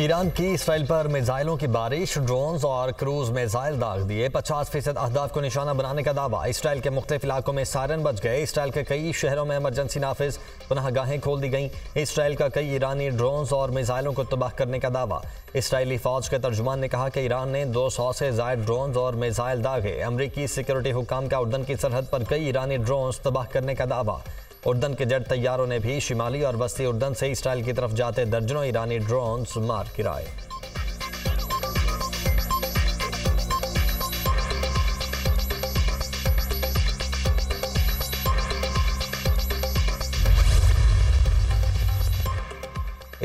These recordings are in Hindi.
ईरान की इसराइल पर मिसाइलों की बारिश, ड्रोन्स और क्रूज मिसाइल दाग दिए। 50% अहदाफ को निशाना बनाने का दावा। इसराइल के मुख्तलिफ इलाकों में सायरन बज गए। इसराइल के कई शहरों में इमरजेंसी नाफिज, पनाहगाहें खोल दी गईं। इसराइल का कई ईरानी ड्रोन्स और मिसाइलों को तबाह करने का दावा। इसराइली फौज के तर्जुमान ने कहा कि ईरान ने 200 से ज्यादा ड्रोन्स और मिसाइल दागे। अमरीकी सिक्योरिटी हुकाम का उर्दन की सरहद पर कई ईरानी ड्रोन्स तबाह करने का दावा। उर्दन के जेट तैयारों ने भी शिमाली और वस्ती उर्दन से इसराइल की तरफ जाते दर्जनों ईरानी ड्रोन्स मार गिराए।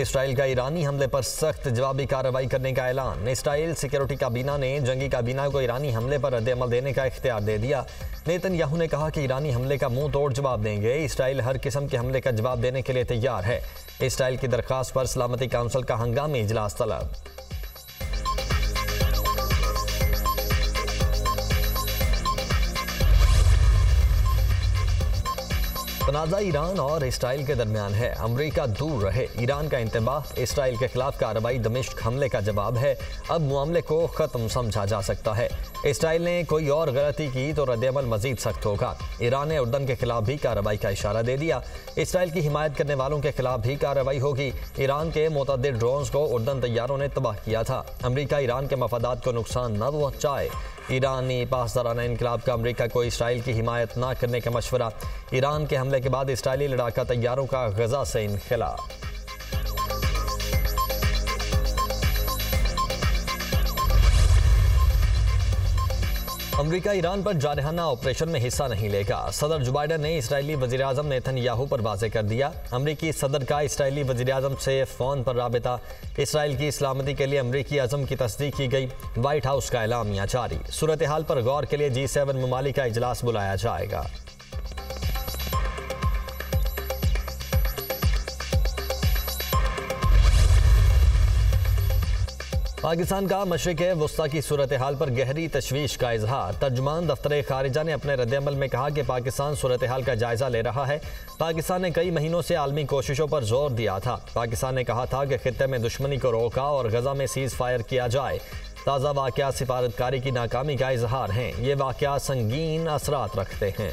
इसराइल का ईरानी हमले पर सख्त जवाबी कार्रवाई करने का ऐलान। इसराइल सिक्योरिटी काबीना ने जंगी काबीना को ईरानी हमले पर रद्दअमल देने का इख्तियार दे दिया। नेतन्याहू ने कहा कि ईरानी हमले का मुंह तोड़ जवाब देंगे। इसराइल हर किस्म के हमले का जवाब देने के लिए तैयार है। इसराइल की दरख्वास्त पर सलामती काउंसिल का हंगामी इजलास तलब। तनाज़ा ईरान और इसराइल के दरमियान है। अमरीका दूर रहे, ईरान का इंतबाह। इसराइल के खिलाफ कार्रवाई दमिश्क हमले का जवाब है। अब मामले को ख़त्म समझा जा सकता है। इसराइल ने कोई और गलती की तो रद्दअमल मज़ीद सख्त होगा। ईरान ने उर्दन के खिलाफ भी कार्रवाई का इशारा दे दिया। इसराइल की हिमायत करने वालों के खिलाफ भी कार्रवाई होगी। ईरान के मुतअद्दिद ड्रोन्स को उर्दन तैयारों ने तबाह किया था। अमरीका ईरान के मफादात को नुकसान न पहुँचाए। ईरानी पासदाराना इनकलाब का अमरीका को इसराइल की हिमायत ना करने का मशवरा। ईरान के हमले के बाद इसराइली लड़ाका तैयारों का गजा से इनखला। अमरीका ईरान पर जारहाना ऑपरेशन में हिस्सा नहीं लेगा। सदर जो बाइडन ने इसराइली वज़ीर-ए-आज़म नेतन्याहू पर वाज़े कर दिया। अमरीकी सदर का इसराइली वज़ीर-ए-आज़म से फ़ोन पर रबता। इसराइल की सलामती के लिए अमरीकी अज़म की तस्दीक की गई। वाइट हाउस का एलामिया जारी। सूरत हाल पर गौर के लिए G7 ममालिक का इजलास बुलाया जाएगा। पाकिस्तान का मशरिक़ वस्ता की सूरत हाल पर गहरी तशवीश का इजहार। तर्जुमान दफ्तर खारिजा ने अपने रद्दअमल में कहा कि पाकिस्तान सूरत हाल का जायज़ा ले रहा है। पाकिस्तान ने कई महीनों से आलमी कोशिशों पर जोर दिया था। पाकिस्तान ने कहा था कि खित्ते में दुश्मनी को रोका और गजा में सीज़ फायर किया जाए। ताज़ा वाक़ियात सिफारतकारी की नाकामी का इजहार हैं। ये वाक़ियात संगीन असरात रखते हैं।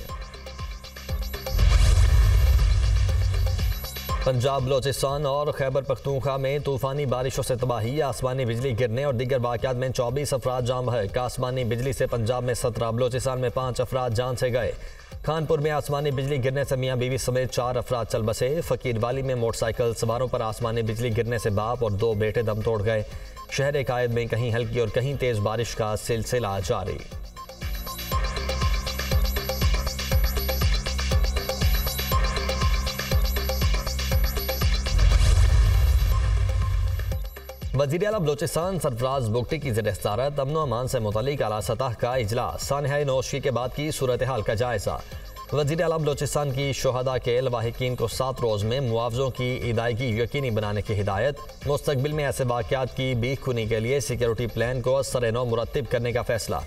पंजाब, बलोचिस्तान और खैबर पख्तूनख्वा में तूफानी बारिशों से तबाही। आसमानी बिजली गिरने और दीगर वाक़यात में 24 अफराद जाम है। आसमानी बिजली से पंजाब में 17, बलोचिस्तान में 5 अफराद जान से गए। खानपुर में आसमानी बिजली गिरने से मियाँ बीवी समेत 4 अफराद चल बसे। फ़कीरवाली में मोटरसाइकिल सवारों पर आसमानी बिजली गिरने से बाप और 2 बेटे दम तोड़ गए। शहर कायद में कहीं हल्की और कहीं तेज़ बारिश का सिलसिला जारी। वज़ीर आला बलोचिस्तान सरफराज बुगटी की ज़िर सदारत अमन अमान से मुतलिक आला सतह का इजलास। सानहाए नौशकी के बाद की सूरत हाल का जायज़ा। वज़ीर आला बलोचिस्तान की शोहदा के लवाहिकीन को 7 रोज़ में मुआवज़ों की अदायगी यकीनी बनाने की हिदायत। मुस्तकबिल में ऐसे वाक़यात की बीख खुनी के लिए सिक्योरिटी प्लान को सरेनौ मुरतब करने का फैसला।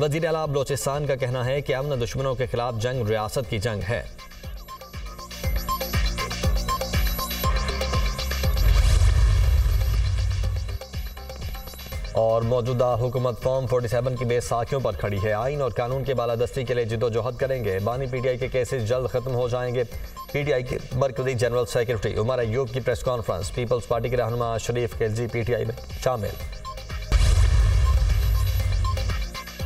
वज़ीर आला बलोचिस्तान का कहना है कि अमन दुश्मनों के खिलाफ जंग रियासत की जंग है। और मौजूदा हुकूमत फॉर्म 47 की बेस साखियों पर खड़ी है। आइन और कानून की बालादस्ती के लिए जिदोजहद करेंगे। बानी PTI के केसेस जल्द खत्म हो जाएंगे। PTI के मरकजी जनरल सेक्रेटरी उमर अयूब की प्रेस कॉन्फ्रेंस। पीपल्स पार्टी के रहनुमा शरीफ खिलजी PTI में शामिल।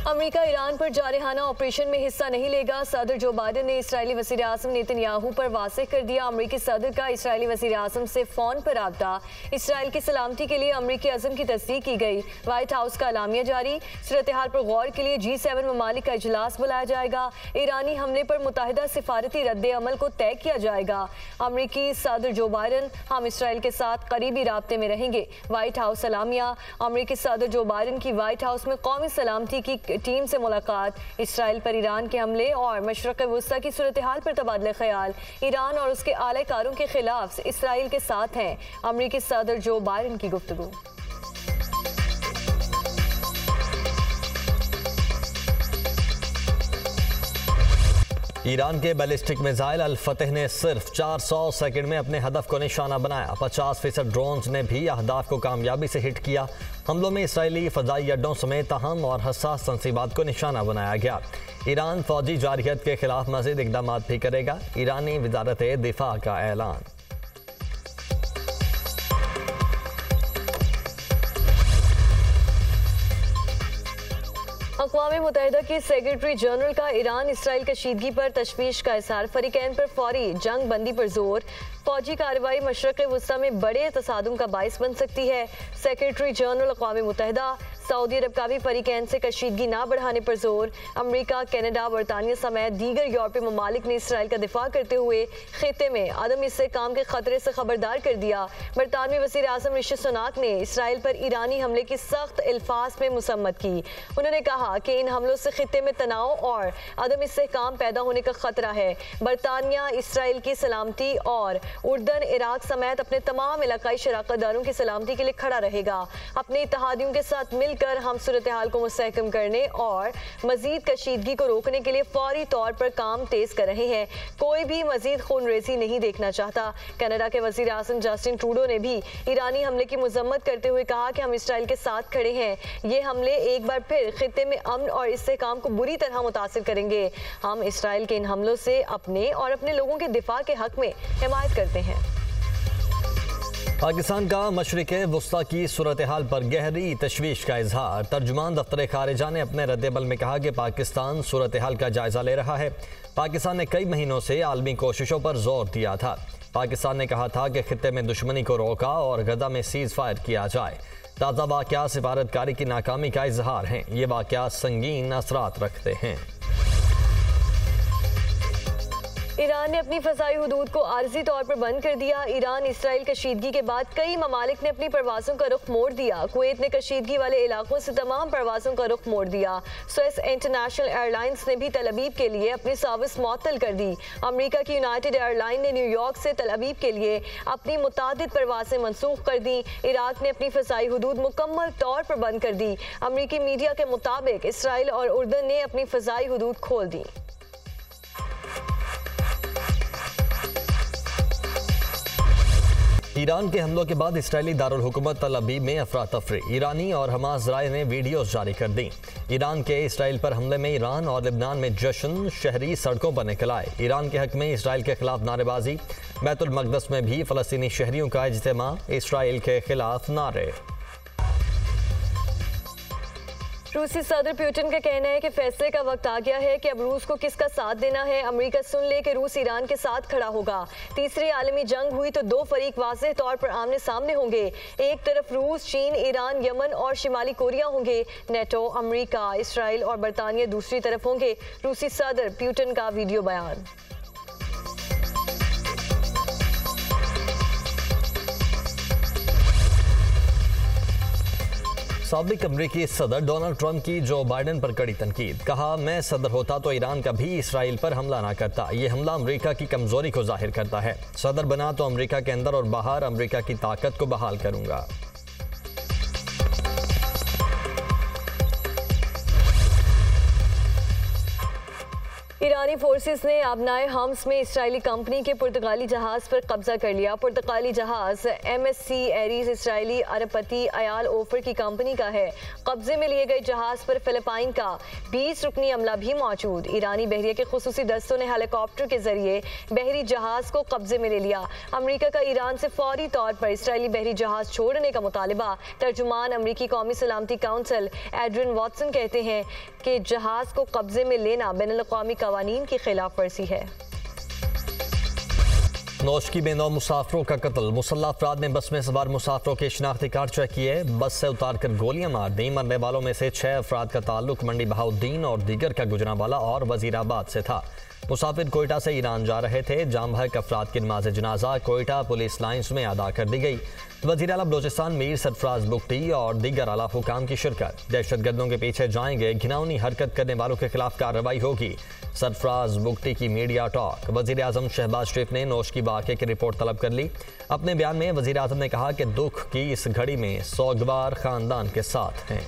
अमेरिका ईरान पर जारहाना ऑपरेशन में हिस्सा नहीं लेगा। सदर जो बाइडन ने इसराइली वज़ीर-ए-आज़म नेतन्याहू पर वाज़ेह कर दिया। अमेरिकी सदर का इसराइली वज़ीर-ए-आज़म से फ़ोन पर रब्ता। इसराइल की सलामती के लिए अमेरिकी अज़म की तस्दीक की गई। वाइट हाउस का एलामिया जारी। सूरत-ए-हाल पर गौर के लिए G7 ममालिक का इजलास बुलाया जाएगा। ईरानी हमले पर मुताहिदा सिफारती रद्द-ए-अमल को तय किया जाएगा। अमेरिकी सदर जो बाइडन, हम इसराइल के साथ करीबी राब्ते में रहेंगे। वाइट हाउस एलामिया। अमेरिकी सदर जो बाइडन की वाइट हाउस में कौमी सलामती की टीम से मुलाकात। इसराइल पर ईरान के हमले और मशरक़ वस्ता की सूरत हाल पर तबादला ख्याल। ईरान और उसके आलाकारों के खिलाफ इसराइल के साथ हैं। अमरीकी सदर जो बाइडन की गुफ्तगू। ईरान के बैलिस्टिक मिसाइल अल-फतेह ने सिर्फ 400 सेकंड में अपने हदफ को निशाना बनाया। 50% ड्रोन्स ने भी अहदाफ को कामयाबी से हिट किया। हमलों में इसराइली फजाई अड्डों समेत अहम और हसास तनसीबात को निशाना बनाया गया। ईरान फौजी जारहियत के खिलाफ मजीद इकदाम भी करेगा, ईरानी वजारत दिफा का ऐलान। अक़वाम मुत्तहिदा के सेक्रेटरी जनरल का ईरान इसराइल कशीदगी पर तशवीश का इज़हार। फरीकैन पर फौरी जंग बंदी पर जोर। फौजी कार्रवाई मशरक़ वस्ता में बड़े तसादुम का बायस बन सकती है। सेक्रेटरी जनरल अक़वाम मुत्तहिदा। सऊदी अरब का भी फरीकैन से कशीदगी ना बढ़ाने पर जोर। अमरीका, कनाडा, बरतानिया समेत दीगर यूरोपीय ममालिक ने इसराइल का दिफा करते हुए खित्ते में आदम इस्तेहकाम के खतरे से खबरदार कर दिया। बरतानवी वज़ीर आज़म ऋषि सुनाक ने इसराइल पर ईरानी हमले की सख्त अल्फाज में मसम्मत की। उन्होंने कहा कि इन हमलों से खित्ते में तनाव और आदम इस्तेहकाम पैदा होने का खतरा है। बरतानिया इसराइल की सलामती और उर्दन, इराक समेत अपने तमाम इलाकाई शराकतदारों की सलामती के लिए खड़ा रहेगा। अपने इत्तहादियों के साथ मिलकर हम सूरत हाल को मुस्तहकम करने और मजीद कशीदगी को रोकने के लिए फौरी तौर पर काम तेज कर रहे हैं। कोई भी मजीद खून रेजी नहीं देखना चाहता। कनाडा के वजीर आज़म जस्टिन ट्रूडो ने भी ईरानी हमले की मजम्मत करते हुए कहा कि हम इसराइल के साथ खड़े हैं। ये हमले एक बार फिर खित्ते में अमन और इस्तेहकाम को बुरी तरह मुतासिर करेंगे। हम इसराइल के इन हमलों से अपने और अपने लोगों के दिफा के हक में हिमायत करते हैं। पाकिस्तान का मशरिक़ वस्ता की सूरत हाल पर गहरी तशवीश का इजहार। तर्जुमान दफ्तर खारिजा ने अपने रद्दबल में कहा कि पाकिस्तान सूरत हाल का जायज़ा ले रहा है। पाकिस्तान ने कई महीनों से आलमी कोशिशों पर जोर दिया था। पाकिस्तान ने कहा था कि खित्ते में दुश्मनी को रोका और गजा में सीज़ फायर किया जाए। ताज़ा वाक़या सिफारतकारी की नाकामी का इजहार हैं। ये वाक़या संगीन असरात रखते हैं। ईरान ने अपनी फ़ज़ाई हदूद को आर्जी तौर पर बंद कर दिया। ईरान इसराइल कशीदगी के बाद कई ममालिक ने अपनी परवाज़ों का रुख मोड़ दिया। कुवैत ने कशीदगी वाले इलाकों से तमाम परवाज़ों का रुख मोड़ दिया। स्विस इंटरनेशनल एयरलाइंस ने भी तल अवीव के लिए अपनी सर्विस मअतल कर दी। अमरीका की यूनाइटेड एयरलाइन ने न्यूयॉर्क से तल अवीव के लिए अपनी मुतादिद परवाज़ें मनसूख कर दी। इराक ने अपनी फ़ज़ाई हदूद मुकम्मल तौर पर बंद कर दी। अमरीकी मीडिया के मुताबिक इसराइल और उर्दन ने अपनी फ़ज़ाई हदूद खोल दी। ईरान के हमलों के बाद इसराइली दारुल हुकूमत तल अवीव में अफरातफरी। ईरानी और हमास ज़राए ने वीडियोस जारी कर दी। ईरान के इसराइल पर हमले में ईरान और लेबनान में जश्न, शहरी सड़कों पर निकल आए। ईरान के हक में इसराइल के खिलाफ नारेबाजी। बैतुल मक़दस में भी फ़लस्तीनी शहरियों का इज्तिमा, इसराइल के खिलाफ नारे। रूसी सदर पुतिन का कहना है कि फैसले का वक्त आ गया है कि अब रूस को किसका साथ देना है। अमेरिका सुन ले कि रूस ईरान के साथ खड़ा होगा। तीसरी आलमी जंग हुई तो दो फरीक वाज़ेह तौर पर आमने सामने होंगे। एक तरफ रूस, चीन, ईरान, यमन और शिमाली कोरिया होंगे। नेटो, अमेरिका, इसराइल और बरतानिया दूसरी तरफ होंगे। रूसी सदर पुतिन का वीडियो बयान। साबिक अमरीकी सदर डोनाल्ड ट्रंप की जो बाइडन पर कड़ी तनकीद। कहा, मैं सदर होता तो ईरान का भी इसराइल पर हमला ना करता। ये हमला अमरीका की कमजोरी को जाहिर करता है। सदर बना तो अमरीका के अंदर और बाहर अमरीका की ताकत को बहाल करूंगा। ईरानी फोर्सेस ने आबनाए हम्स में इसराइली कंपनी के पुर्तगाली जहाज़ पर कब्जा कर लिया। पुर्तगाली जहाज़ MSC एरीज इसराइली अरबपति अयाल ओफर की कंपनी का है। कब्जे में लिए गए जहाज़ पर फिलिपाइन का 20 रुकनी अमला भी मौजूद। ईरानी बहरिया के खुसूसी दस्तों ने हेलीकॉप्टर के जरिए बहरी जहाज़ को कब्जे में ले लिया। अमरीका का ईरान से फौरी तौर पर इसराइली बहरी जहाज़ छोड़ने का मुतालबा। तर्जुमान अमरीकी कौमी सलामती काउंसिल एड्रियन वॉटसन कहते हैं कि जहाज़ को कब्जे में लेना बैनुल-अक़वामी कानून की खिलाफ वर्जी है। नौशकी में 9 मुसाफिरों का कत्ल। मुसल्ह अफराद ने बस में सवार मुसाफिरों के शनाख्ती कार्ड चेक किए, बस से उतारकर गोलियां मार दी। मरने वालों में से 6 अफराद का ताल्लुक मंडी बहाउद्दीन और दीगर का गुजरांवाला और वजीराबाद से था। मुसाफिर कोयटा से ईरान जा रहे थे। जामहक अफराद की नमाज जनाजा कोयटा पुलिस लाइंस में अदा कर दी गई। वज़ीर आला बलोचिस्तान मीर सरफराज बुगटी और दीगर आला हुकाम की शिरकत। दहशतगर्दों के पीछे जाएंगे, घिनौनी हरकत करने वालों के खिलाफ कार्रवाई होगी। सरफराज बुगटी की मीडिया टॉक। वज़ीर आज़म शहबाज शरीफ ने नौशकी वाक़े की रिपोर्ट तलब कर ली। अपने बयान में वज़ीर आज़म ने कहा कि दुख की इस घड़ी में सौगवार ख़ानदान के साथ हैं।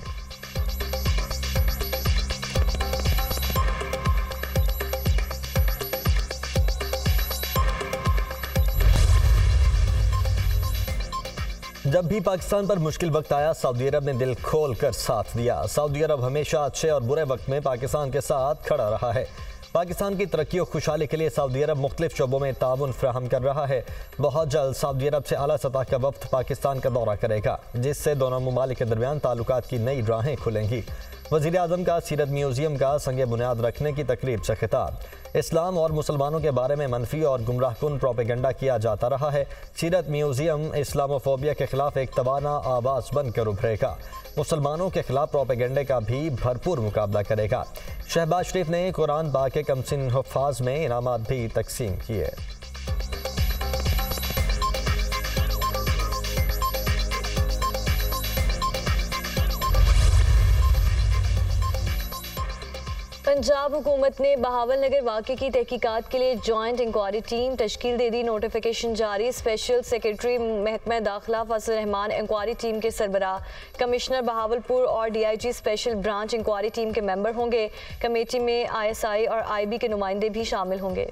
जब भी पाकिस्तान पर मुश्किल वक्त आया सऊदी अरब ने दिल खोल कर साथ दिया। सऊदी अरब हमेशा अच्छे और बुरे वक्त में पाकिस्तान के साथ खड़ा रहा है। पाकिस्तान की तरक्की और खुशहाली के लिए सऊदी अरब मुख्तलिफ शोबों में ताउन फ्राहम कर रहा है। बहुत जल्द सऊदी अरब से आला सतह का वफ्द पाकिस्तान का दौरा करेगा, जिससे दोनों ममालिक के दरमियान ताल्लुकात की नई राहें खुलेंगी। वज़ीर आज़म का सीरत म्यूज़ियम का संग बुनियाद रखने की तकरीब से खिताब। इस्लाम और मुसलमानों के बारे में मनफी और गुमराहकुन प्रोपेगेंडा किया जाता रहा है। सीरत म्यूज़ियम इस्लामोफोबिया के खिलाफ एक तवाना आवाज़ बनकर उभरेगा। मुसलमानों के खिलाफ प्रोपेगेंडे का भी भरपूर मुकाबला करेगा। शहबाज शरीफ ने कुरान पाक के कमसिन हफ्फाज़ में इनामात भी तकसीम किए। पंजाब हुकूमत ने बहावल नगर वाक़े की तहकीकात के लिए जॉइंट इंक्वायरी टीम तश्कील दे दी। नोटिफिकेशन जारी। स्पेशल सेक्रेटरी महकमा दाखिला फजल रहमान इंक्वायरी टीम के सरबराह, कमिश्नर बहावलपुर और DIG special branch inquiry team के मेंबर होंगे। कमेटी में ISI और IB के नुमाइंदे भी शामिल होंगे।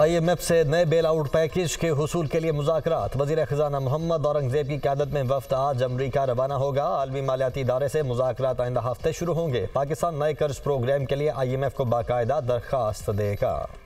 IMF से नए बेल आउट पैकेज के हुसूल के लिए मुज़ाकरात। वज़ीर ख़ज़ाना मोहम्मद औरंगज़ेब की क़यादत में वफ़द आज अमरीका रवाना होगा। आलमी मालियाती इदारे से मुज़ाकरात आइंदा हफ्ते शुरू होंगे। पाकिस्तान नए कर्ज प्रोग्राम के लिए IMF को बाकायदा दरख्वास्त देगा।